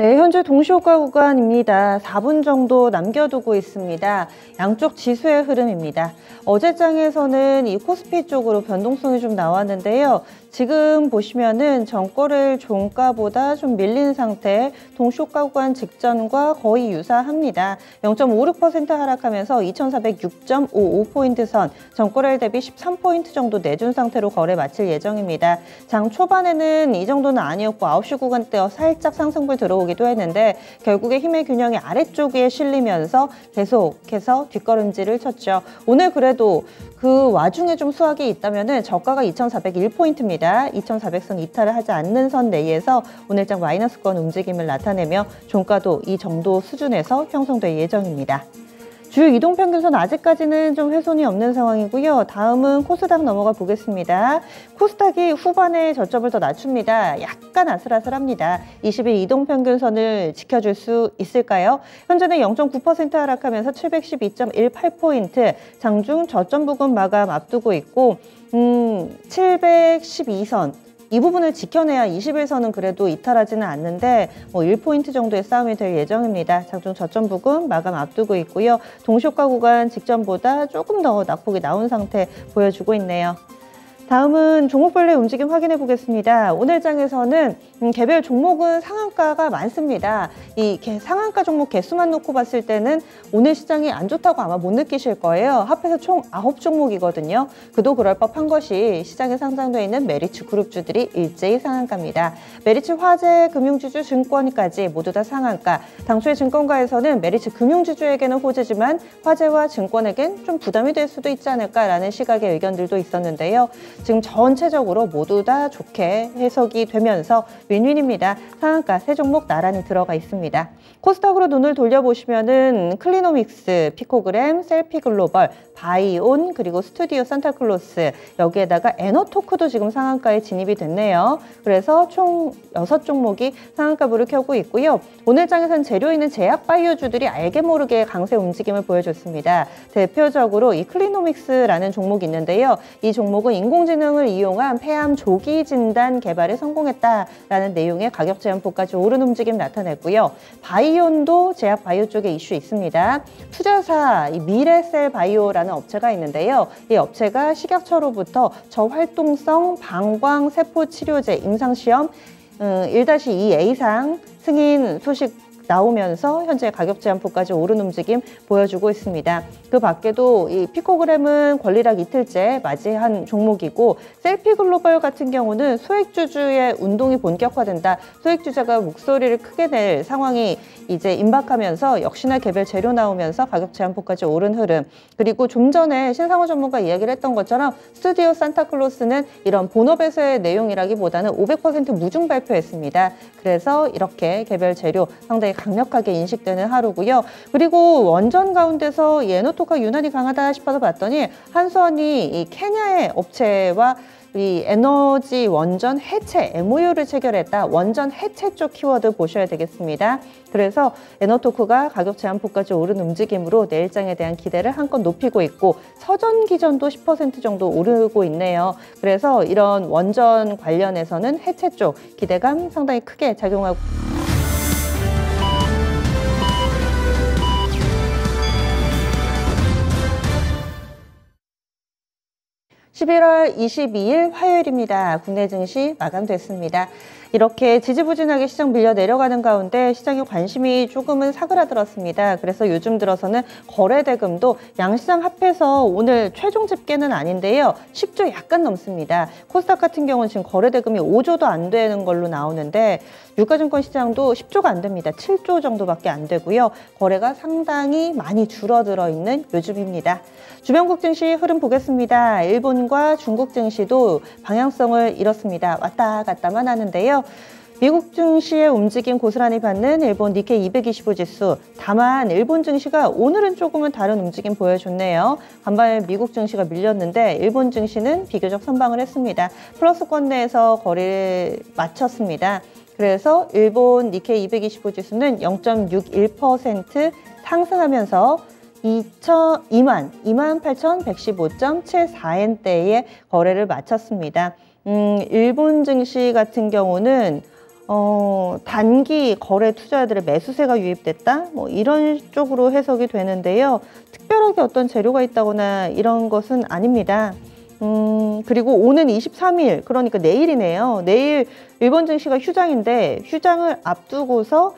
네, 현재 동시효과 구간입니다. 4분 정도 남겨두고 있습니다. 양쪽 지수의 흐름입니다. 어제장에서는 이 코스피 쪽으로 변동성이 좀 나왔는데요. 지금 보시면은 전거래일 종가보다 좀 밀린 상태, 동시효과 구간 직전과 거의 유사합니다. 0.56% 하락하면서 2406.55포인트 선, 전거래일 대비 13포인트 정도 내준 상태로 거래 마칠 예정입니다. 장 초반에는 이 정도는 아니었고 9시 구간대에 살짝 상승불 들어오기 도 했는데 결국에 힘의 균형이 아래쪽에 실리면서 계속해서 뒷걸음질을 쳤죠. 오늘 그래도 그 와중에 좀 수확이 있다면은 저가가 2401포인트입니다. 2400선 이탈을 하지 않는 선 내에서 오늘장 마이너스권 움직임을 나타내며 종가도 이 정도 수준에서 형성될 예정입니다. 주요 이동평균선 아직까지는 좀 훼손이 없는 상황이고요. 다음은 코스닥 넘어가 보겠습니다. 코스닥이 후반에 저점을 더 낮춥니다. 약간 아슬아슬합니다. 20일 이동평균선을 지켜줄 수 있을까요? 현재는 0.9% 하락하면서 712.18포인트, 장중 저점 부근 마감 앞두고 있고 712선. 이 부분을 지켜내야 20일선은 그래도 이탈하지는 않는데 뭐 1포인트 정도의 싸움이 될 예정입니다. 장중 저점 부근 마감 앞두고 있고요. 동시효과 구간 직전보다 조금 더 낙폭이 나온 상태 보여주고 있네요. 다음은 종목별로의 움직임 확인해 보겠습니다. 오늘 장에서는 개별 종목은 상한가가 많습니다. 이 상한가 종목 개수만 놓고 봤을 때는 오늘 시장이 안 좋다고 아마 못 느끼실 거예요. 합해서 총 9종목이거든요. 그도 그럴 법한 것이 시장에 상장되어 있는 메리츠 그룹주들이 일제히 상한가입니다. 메리츠 화재, 금융지주, 증권까지 모두 다 상한가. 당초에 증권가에서는 메리츠 금융지주에게는 호재지만 화재와 증권에겐 좀 부담이 될 수도 있지 않을까라는 시각의 의견들도 있었는데요. 지금 전체적으로 모두 다 좋게 해석이 되면서 윈윈입니다. 상한가 세 종목 나란히 들어가 있습니다. 코스닥으로 눈을 돌려보시면은 클리노믹스, 피코그램, 셀피글로벌, 바이온, 그리고 스튜디오 산타클로스, 여기에다가 에너토크도 지금 상한가에 진입이 됐네요. 그래서 총 6종목이 상한가부를 켜고 있고요. 오늘 장에서는 재료 있는 제약 바이오주들이 알게 모르게 강세 움직임을 보여줬습니다. 대표적으로 이 클리노믹스라는 종목이 있는데요. 이 종목은 인공지능을 이용한 폐암 조기 진단 개발에 성공했다라는 내용의 가격 제한폭까지 오른 움직임 나타냈고요. 바이온도 제약 바이오 쪽에 이슈 있습니다. 투자사 이 미래셀 바이오라는 업체가 있는데요. 이 업체가 식약처로부터 저활동성 방광 세포 치료제 임상시험 1-2A상 승인 소식 나오면서 현재 가격 제한폭까지 오른 움직임 보여주고 있습니다. 그 밖에도 이 피코그램은 권리락 이틀째 맞이한 종목이고 셀피글로벌 같은 경우는 소액주주의 운동이 본격화된다. 소액주자가 목소리를 크게 낼 상황이 이제 임박하면서 역시나 개별 재료 나오면서 가격 제한폭까지 오른 흐름. 그리고 좀 전에 신상호 전문가 이야기를 했던 것처럼 스튜디오 산타클로스는 이런 본업에서의 내용이라기보다는 500% 무중 발표했습니다. 그래서 이렇게 개별 재료 상당히 강력하게 인식되는 하루고요. 그리고 원전 가운데서 에너토크가 유난히 강하다 싶어서 봤더니 한수원이 이 케냐의 업체와 이 에너지 원전 해체 MOU를 체결했다. 원전 해체 쪽 키워드 보셔야 되겠습니다. 그래서 에너토크가 가격 제한폭까지 오른 움직임으로 내일장에 대한 기대를 한껏 높이고 있고 서전기전도 10% 정도 오르고 있네요. 그래서 이런 원전 관련해서는 해체 쪽 기대감 상당히 크게 작용하고 (11월 22일) 화요일입니다. 국내 증시 마감됐습니다. 이렇게 지지부진하게 시장 밀려 내려가는 가운데 시장의 관심이 조금은 사그라들었습니다. 그래서 요즘 들어서는 거래대금도 양시장 합해서 오늘 최종 집계는 아닌데요. 10조 약간 넘습니다. 코스닥 같은 경우는 지금 거래대금이 5조도 안 되는 걸로 나오는데 유가증권 시장도 10조가 안 됩니다. 7조 정도밖에 안 되고요. 거래가 상당히 많이 줄어들어 있는 요즘입니다. 주변국 증시 흐름 보겠습니다. 일본과 중국 증시도 방향성을 잃었습니다. 왔다 갔다만 하는데요. 미국 증시의 움직임 고스란히 받는 일본 니케이 225 지수. 다만 일본 증시가 오늘은 조금은 다른 움직임 보여줬네요. 간밤에 미국 증시가 밀렸는데 일본 증시는 비교적 선방을 했습니다. 플러스권 내에서 거래를 마쳤습니다. 그래서 일본 니케이 225 지수는 0.61% 상승하면서 28,115.74엔대에 거래를 마쳤습니다. 일본 증시 같은 경우는 단기 거래 투자자들의 매수세가 유입됐다, 뭐 이런 쪽으로 해석이 되는데요. 특별하게 어떤 재료가 있다거나 이런 것은 아닙니다. 그리고 오는 23일, 그러니까 내일이네요. 내일 일본 증시가 휴장인데 휴장을 앞두고서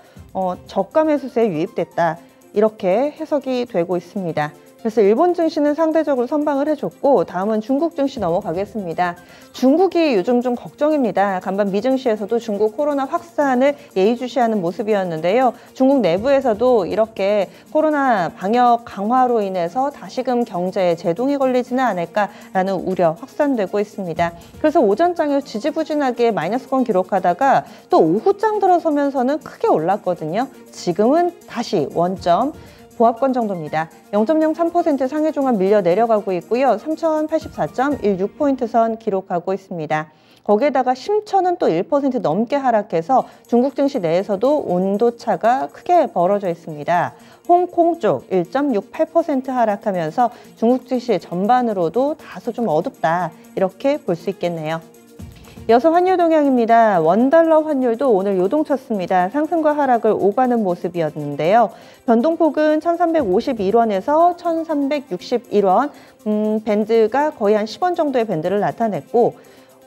저가 매수세에 유입됐다, 이렇게 해석이 되고 있습니다. 그래서 일본 증시는 상대적으로 선방을 해줬고, 다음은 중국 증시 넘어가겠습니다. 중국이 요즘 좀 걱정입니다. 간밤 미증시에서도 중국 코로나 확산을 예의주시하는 모습이었는데요. 중국 내부에서도 이렇게 코로나 방역 강화로 인해서 다시금 경제에 제동이 걸리지는 않을까라는 우려 확산되고 있습니다. 그래서 오전장에 지지부진하게 마이너스권 기록하다가 또 오후장 들어서면서는 크게 올랐거든요. 지금은 다시 원점 보합권 정도입니다. 0.03% 상해종합 밀려 내려가고 있고요. 3084.16포인트 선 기록하고 있습니다. 거기에다가 심천은 또 1% 넘게 하락해서 중국 증시 내에서도 온도차가 크게 벌어져 있습니다. 홍콩 쪽 1.68% 하락하면서 중국 증시 전반으로도 다소 좀 어둡다, 이렇게 볼 수 있겠네요. 이어서 환율 동향입니다. 원달러 환율도 오늘 요동쳤습니다. 상승과 하락을 오가는 모습이었는데요. 변동폭은 1351원에서 1361원, 밴드가 거의 한 10원 정도의 밴드를 나타냈고,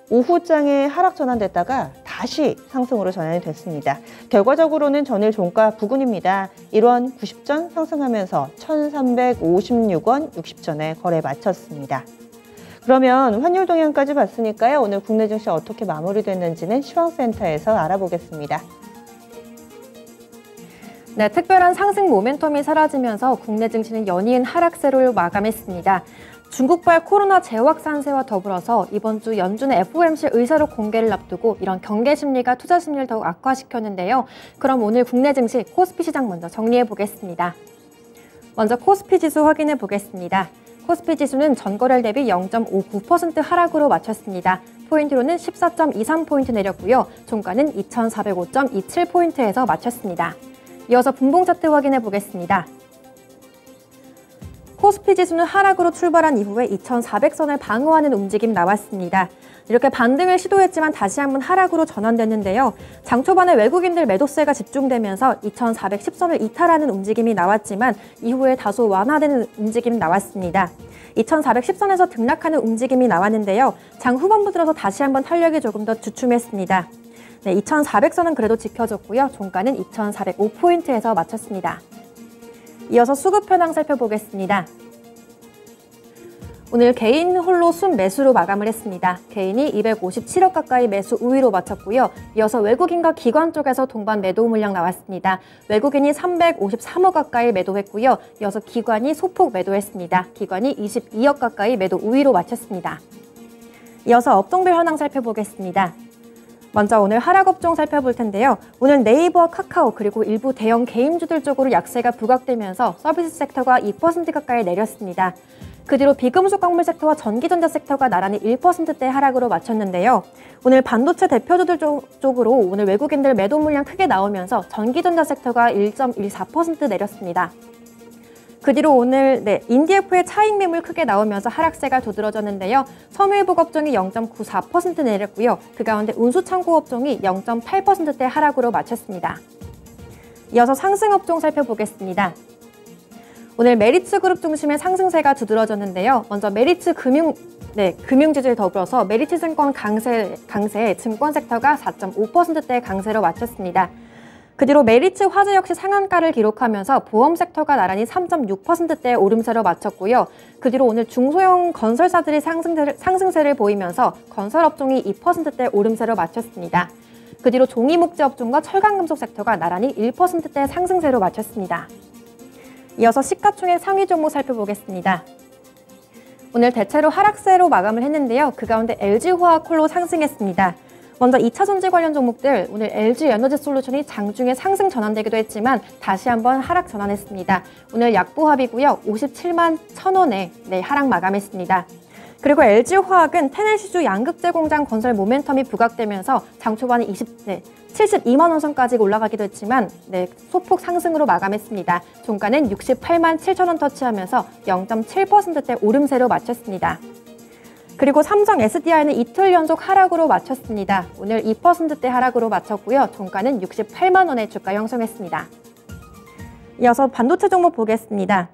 오후장에 하락 전환됐다가 다시 상승으로 전환이 됐습니다. 결과적으로는 전일 종가 부근입니다. 1원 90전 상승하면서 1356원 60전에 거래 마쳤습니다. 그러면 환율 동향까지 봤으니까요. 오늘 국내 증시 어떻게 마무리됐는지는 시황센터에서 알아보겠습니다. 네, 특별한 상승 모멘텀이 사라지면서 국내 증시는 연이은 하락세로 마감했습니다. 중국발 코로나 재확산세와 더불어서 이번 주 연준의 FOMC 의사록 공개를 앞두고 이런 경계 심리가 투자 심리를 더욱 악화시켰는데요. 그럼 오늘 국내 증시 코스피 시장 먼저 정리해 보겠습니다. 먼저 코스피 지수 확인해 보겠습니다. 코스피 지수는 전거래일 대비 0.59% 하락으로 마쳤습니다. 포인트로는 14.23포인트 내렸고요. 종가는 2405.27포인트에서 마쳤습니다. 이어서 분봉 차트 확인해 보겠습니다. 코스피 지수는 하락으로 출발한 이후에 2400선을 방어하는 움직임 나왔습니다. 이렇게 반등을 시도했지만 다시 한번 하락으로 전환됐는데요. 장 초반에 외국인들 매도세가 집중되면서 2410선을 이탈하는 움직임이 나왔지만 이후에 다소 완화되는 움직임 나왔습니다. 2410선에서 등락하는 움직임이 나왔는데요. 장 후반부 들어서 다시 한번 탄력이 조금 더 주춤했습니다. 네, 2400선은 그래도 지켜졌고요. 종가는 2405포인트에서 마쳤습니다. 이어서 수급 현황 살펴보겠습니다. 오늘 개인 홀로 순매수로 마감을 했습니다. 개인이 257억 가까이 매수 우위로 마쳤고요. 이어서 외국인과 기관 쪽에서 동반 매도 물량 나왔습니다. 외국인이 353억 가까이 매도했고요. 이어서 기관이 소폭 매도했습니다. 기관이 22억 가까이 매도 우위로 마쳤습니다. 이어서 업종별 현황 살펴보겠습니다. 먼저 오늘 하락업종 살펴볼 텐데요. 오늘 네이버와 카카오 그리고 일부 대형 개인주들 쪽으로 약세가 부각되면서 서비스 섹터가 2% 가까이 내렸습니다. 그 뒤로 비금속 광물 섹터와 전기전자 섹터가 나란히 1%대 하락으로 마쳤는데요. 오늘 반도체 대표주들 쪽으로 오늘 외국인들 매도 물량 크게 나오면서 전기전자 섹터가 1.14% 내렸습니다. 그 뒤로 오늘 인디에프의 차익 매물 크게 나오면서 하락세가 두드러졌는데요. 섬유회복 업종이 0.94% 내렸고요. 그 가운데 운수창고 업종이 0.8%대 하락으로 마쳤습니다. 이어서 상승 업종 살펴보겠습니다. 오늘 메리츠 그룹 중심의 상승세가 두드러졌는데요. 먼저 메리츠 금융지주에 더불어서 메리츠 증권 강세에 증권 섹터가 4.5%대 강세로 마쳤습니다. 그 뒤로 메리츠 화재 역시 상한가를 기록하면서 보험 섹터가 나란히 3.6%대의 오름세로 마쳤고요. 그 뒤로 오늘 중소형 건설사들이 상승세를 보이면서 건설업종이 2%대 오름세로 마쳤습니다. 그 뒤로 종이목재업종과 철강금속 섹터가 나란히 1%대 상승세로 마쳤습니다. 이어서 시가총액 상위 종목 살펴보겠습니다. 오늘 대체로 하락세로 마감을 했는데요. 그 가운데 LG화학 콜로 상승했습니다. 먼저 2차전지 관련 종목들, 오늘 LG에너지솔루션이 장중에 상승 전환되기도 했지만 다시 한번 하락 전환했습니다. 오늘 약보합이고요. 57만 1000원에 하락 마감했습니다. 그리고 LG화학은 테네시주 양극재 공장 건설 모멘텀이 부각되면서 장 초반에 72만 원 선까지 올라가기도 했지만 소폭 상승으로 마감했습니다. 종가는 68만 7000원 터치하면서 0.7%대 오름세로 마쳤습니다. 그리고 삼성 SDI는 이틀 연속 하락으로 마쳤습니다. 오늘 2%대 하락으로 마쳤고요. 종가는 68만 원에 주가 형성했습니다. 이어서 반도체 종목 보겠습니다.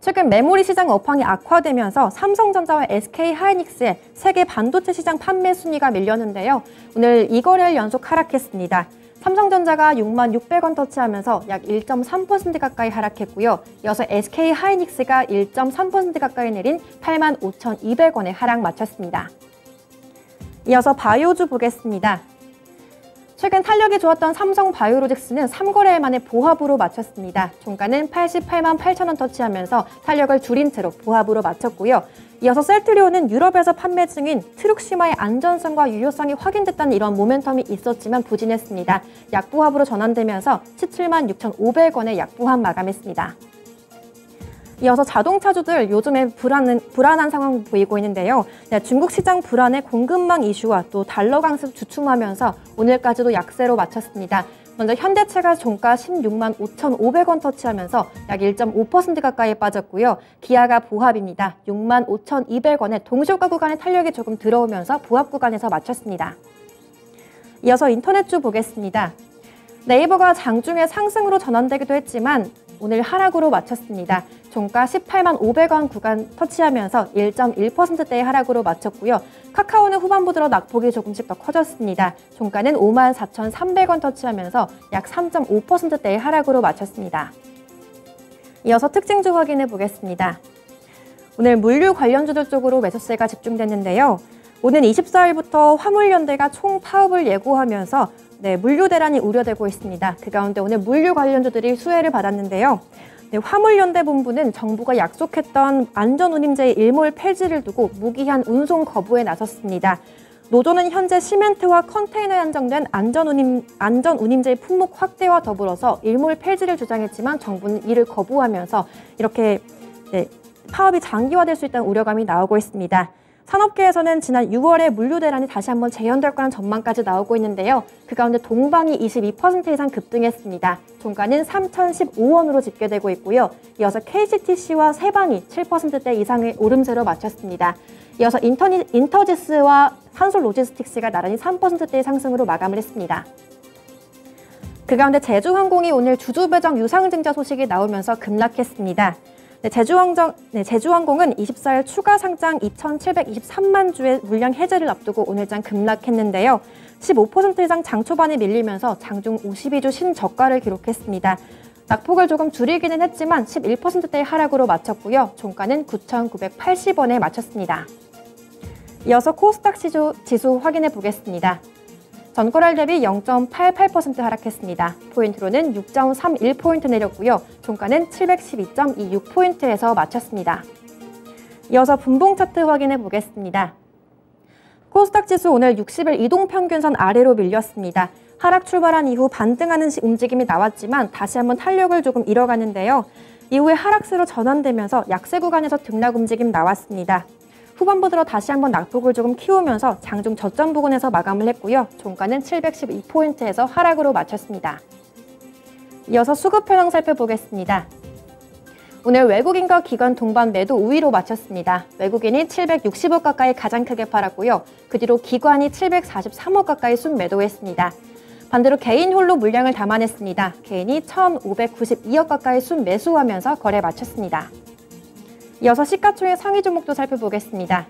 최근 메모리 시장 업황이 악화되면서 삼성전자와 SK하이닉스의 세계 반도체 시장 판매 순위가 밀렸는데요. 오늘 2거래일 연속 하락했습니다. 삼성전자가 66,000원 터치하면서 약 1.3% 가까이 하락했고요. 이어서 SK하이닉스가 1.3% 가까이 내린 85,200원에 하락 마쳤습니다. 이어서 바이오주 보겠습니다. 최근 탄력이 좋았던 삼성바이오로직스는 3거래일 만에 보합으로 마쳤습니다. 종가는 888,000원 터치하면서 탄력을 줄인 채로 보합으로 마쳤고요. 이어서 셀트리온은 유럽에서 판매 중인 트룩시마의 안전성과 유효성이 확인됐다는 이런 모멘텀이 있었지만 부진했습니다. 약보합으로 전환되면서 176,500원에 약보합 마감했습니다. 이어서 자동차주들 요즘에 불안한 상황 보이고 있는데요. 중국 시장 불안의 공급망 이슈와 또 달러 강세 주춤하면서 오늘까지도 약세로 마쳤습니다. 먼저 현대차가 종가 165,500원 터치하면서 약 1.5% 가까이 빠졌고요. 기아가 보합입니다. 65,200원에 동시효과 구간의 탄력이 조금 들어오면서 보합 구간에서 마쳤습니다. 이어서 인터넷주 보겠습니다. 네이버가 장중에 상승으로 전환되기도 했지만 오늘 하락으로 마쳤습니다. 종가 185,000원 구간 터치하면서 1.1%대의 하락으로 마쳤고요. 카카오는 후반부 들어 낙폭이 조금씩 더 커졌습니다. 종가는 54,300원 터치하면서 약 3.5%대의 하락으로 마쳤습니다. 이어서 특징주 확인해 보겠습니다. 오늘 물류 관련주들 쪽으로 매수세가 집중됐는데요. 오는 24일부터 화물연대가 총 파업을 예고하면서 물류 대란이 우려되고 있습니다. 그 가운데 오늘 물류 관련주들이 수혜를 받았는데요. 화물연대본부는 정부가 약속했던 안전운임제의 일몰 폐지를 두고 무기한 운송 거부에 나섰습니다. 노조는 현재 시멘트와 컨테이너에 한정된 안전운임제의 품목 확대와 더불어서 일몰 폐지를 주장했지만 정부는 이를 거부하면서 이렇게 파업이 장기화될 수 있다는 우려감이 나오고 있습니다. 산업계에서는 지난 6월에 물류 대란이 다시 한번 재현될 거라는 전망까지 나오고 있는데요. 그 가운데 동방이 22% 이상 급등했습니다. 종가는 3,015원으로 집계되고 있고요. 이어서 KCTC와 세방이 7%대 이상의 오름세로 마쳤습니다. 이어서 인터지스와 산솔로지스틱스가 나란히 3%대의 상승으로 마감을 했습니다. 그 가운데 제주항공이 오늘 주주배정 유상증자 소식이 나오면서 급락했습니다. 제주항공은 24일 추가 상장 2,723만 주의 물량 해제를 앞두고 오늘장 급락했는데요. 15% 이상 장초반에 밀리면서 장중 52주 신저가를 기록했습니다. 낙폭을 조금 줄이기는 했지만 11%대의 하락으로 마쳤고요. 종가는 9,980원에 마쳤습니다. 이어서 코스닥 지수 확인해 보겠습니다. 전거래일 대비 0.88% 하락했습니다. 포인트로는 6.31포인트 내렸고요. 종가는 712.26포인트에서 마쳤습니다. 이어서 분봉 차트 확인해 보겠습니다. 코스닥 지수 오늘 60일 이동평균선 아래로 밀렸습니다. 하락 출발한 이후 반등하는 움직임이 나왔지만 다시 한번 탄력을 조금 잃어가는데요. 이후에 하락세로 전환되면서 약세 구간에서 등락 움직임 나왔습니다. 후반부 들어 다시 한번 낙폭을 조금 키우면서 장중 저점 부근에서 마감을 했고요. 종가는 712포인트에서 하락으로 마쳤습니다. 이어서 수급 현황 살펴보겠습니다. 오늘 외국인과 기관 동반 매도 우위로 마쳤습니다. 외국인이 760억 가까이 가장 크게 팔았고요. 그 뒤로 기관이 743억 가까이 순매도했습니다. 반대로 개인 홀로 물량을 담아냈습니다. 개인이 1,592억 가까이 순매수하면서 거래 마쳤습니다. 이어서 시가총액 상위 종목도 살펴보겠습니다.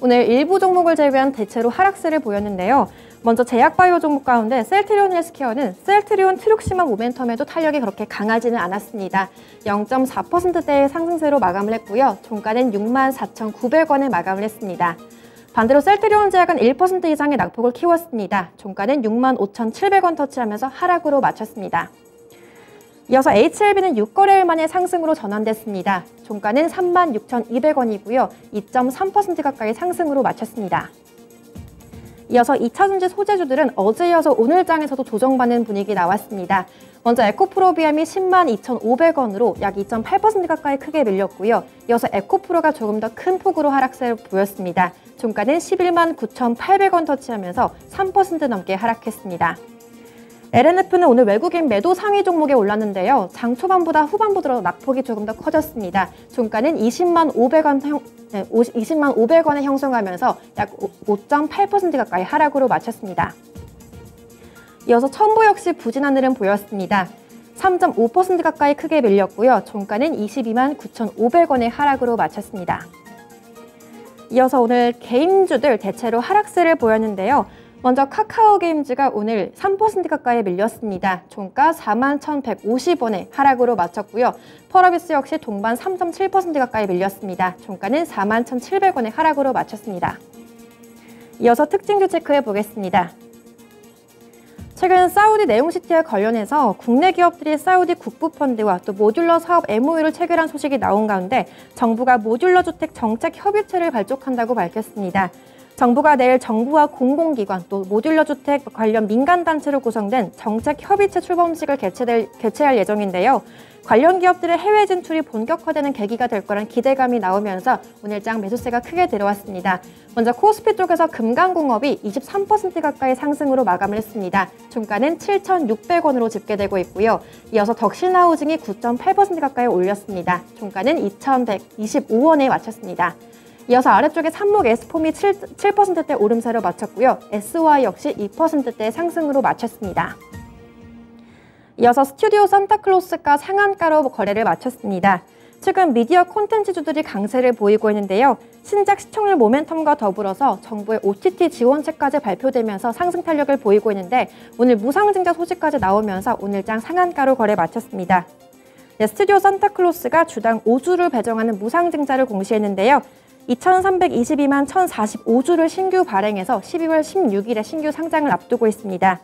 오늘 일부 종목을 제외한 대체로 하락세를 보였는데요. 먼저 제약바이오 종목 가운데 셀트리온 헬스케어는 셀트리온 트룩시마 모멘텀에도 탄력이 그렇게 강하지는 않았습니다. 0.4%대의 상승세로 마감을 했고요. 종가는 64,900원에 마감을 했습니다. 반대로 셀트리온 제약은 1% 이상의 낙폭을 키웠습니다. 종가는 65,700원 터치하면서 하락으로 마쳤습니다. 이어서 HLB는 6거래일 만에 상승으로 전환됐습니다. 종가는 36,200원이고요. 2.3% 가까이 상승으로 마쳤습니다. 이어서 2차전지 소재주들은 어제 이어서 오늘장에서도 조정받는 분위기 나왔습니다. 먼저 에코프로 BM이 102,500원으로 약 2.8% 가까이 크게 밀렸고요. 이어서 에코프로가 조금 더 큰 폭으로 하락세를 보였습니다. 종가는 119,800원 터치하면서 3% 넘게 하락했습니다. LNF는 오늘 외국인 매도 상위 종목에 올랐는데요. 장 초반보다 후반부 들어 낙폭이 조금 더 커졌습니다. 종가는 20만 500원에 형성하면서 약 5.8% 가까이 하락으로 마쳤습니다. 이어서 첨부 역시 부진한 흐름 보였습니다. 3.5% 가까이 크게 밀렸고요. 종가는 22만 9,500원의 하락으로 마쳤습니다. 이어서 오늘 게임주들 대체로 하락세를 보였는데요. 먼저 카카오 게임즈가 오늘 3% 가까이 밀렸습니다. 종가 41,150원에 하락으로 마쳤고요. 펄어비스 역시 동반 3.7% 가까이 밀렸습니다. 종가는 41,700원에 하락으로 마쳤습니다. 이어서 특징주 체크해 보겠습니다. 최근 사우디 내용시티와 관련해서 국내 기업들이 사우디 국부 펀드와 또 모듈러 사업 MOU를 체결한 소식이 나온 가운데 정부가 모듈러 주택 정책 협의체를 발족한다고 밝혔습니다. 정부가 내일 정부와 공공기관 또 모듈러 주택 관련 민간단체로 구성된 정책협의체 출범식을 개최할 예정인데요. 관련 기업들의 해외 진출이 본격화되는 계기가 될 거란 기대감이 나오면서 오늘 장 매수세가 크게 들어왔습니다. 먼저 코스피 쪽에서 금강공업이 23% 가까이 상승으로 마감을 했습니다. 종가는 7,600원으로 집계되고 있고요. 이어서 덕신하우징이 9.8% 가까이 올렸습니다. 종가는 2,125원에 마쳤습니다. 이어서 아래쪽에 삼목 에스폼이 7%대 오름세로 마쳤고요. SY 역시 2%대 상승으로 마쳤습니다. 이어서 스튜디오 산타클로스가 상한가로 거래를 마쳤습니다. 최근 미디어 콘텐츠주들이 강세를 보이고 있는데요. 신작 시청률 모멘텀과 더불어서 정부의 OTT 지원책까지 발표되면서 상승 탄력을 보이고 있는데 오늘 무상증자 소식까지 나오면서 오늘장 상한가로 거래 마쳤습니다. 네, 스튜디오 산타클로스가 주당 5주를 배정하는 무상증자를 공시했는데요. 2322만 1045주를 신규 발행해서 12월 16일에 신규 상장을 앞두고 있습니다.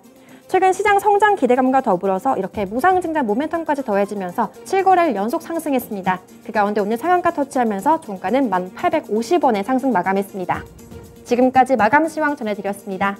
최근 시장 성장 기대감과 더불어서 이렇게 무상증자 모멘텀까지 더해지면서 7거래일 연속 상승했습니다. 그 가운데 오늘 상한가 터치하면서 종가는 1,850원에 상승 마감했습니다. 지금까지 마감 시황 전해드렸습니다.